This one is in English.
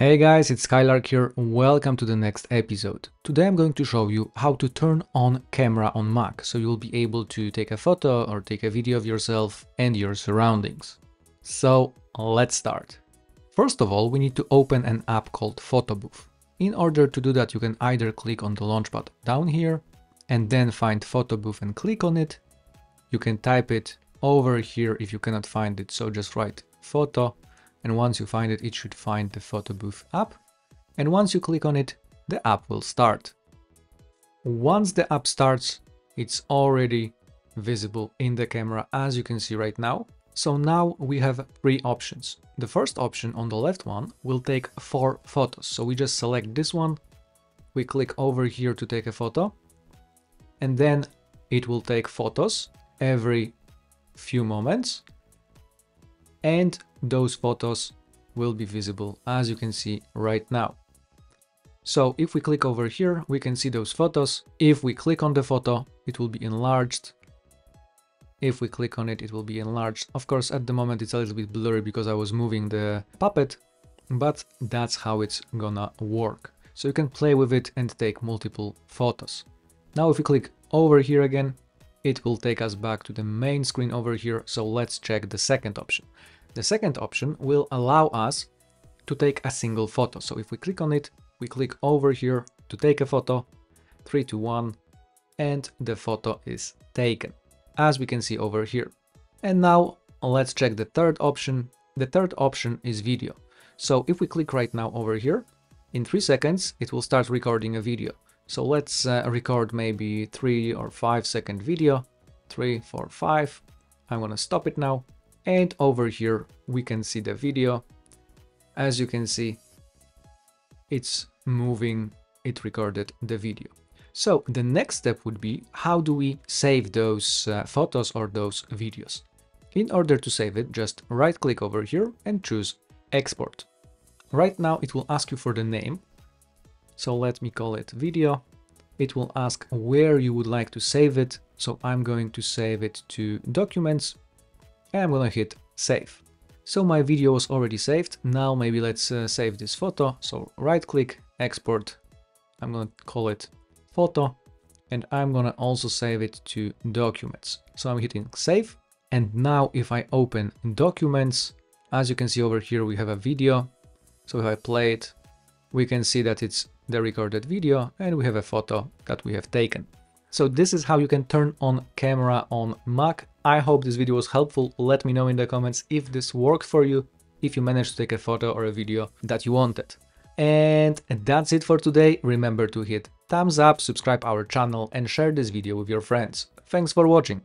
Hey guys, it's Skylark here, welcome to the next episode. Today I'm going to show you how to turn on camera on Mac, so you'll be able to take a photo or take a video of yourself and your surroundings. So let's start. First of all, we need to open an app called Photo Booth. In order to do that, you can either click on the launch pad down here and then find Photo Booth and click on it. You can type it over here if you cannot find it, so just write photo. And once you find it, it should find the Photo Booth app. And once you click on it, the app will start. Once the app starts, it's already visible in the camera, as you can see right now. So now we have three options. The first option on the left one will take 4 photos. So we just select this one. We click over here to take a photo. And then it will take photos every few moments. And those photos will be visible, as you can see right now. So if we click over here, we can see those photos. If we click on the photo, it will be enlarged. If we click on it, it will be enlarged. Of course, at the moment, it's a little bit blurry because I was moving the puppet, but that's how it's gonna work. So you can play with it and take multiple photos. Now, if we click over here again, it will take us back to the main screen over here. So let's check the second option. The second option will allow us to take a single photo. So if we click on it, we click over here to take a photo, 3, 2, 1, and the photo is taken, as we can see over here. And now let's check the third option. The third option is video. So if we click right now over here, in 3 seconds, it will start recording a video. So let's record maybe 3 or 5 second video, 3, 4, 5. I'm gonna stop it now. And over here, we can see the video. As you can see, it's moving, it recorded the video. So the next step would be, how do we save those photos or those videos? In order to save it, just right click over here and choose export. Right now, it will ask you for the name. So let me call it video. It will ask where you would like to save it. So I'm going to save it to documents and I'm gonna hit save. So my video was already saved. Now maybe let's save this photo. So right click, export. I'm gonna call it photo and I'm gonna also save it to documents. So I'm hitting save. And now if I open documents, as you can see over here, we have a video. So if I play it, we can see that it's the recorded video and we have a photo that we have taken. So this is how you can turn on camera on Mac. I hope this video was helpful. Let me know in the comments if this worked for you, if you managed to take a photo or a video that you wanted. And that's it for today. Remember to hit thumbs up, subscribe our channel and share this video with your friends. Thanks for watching.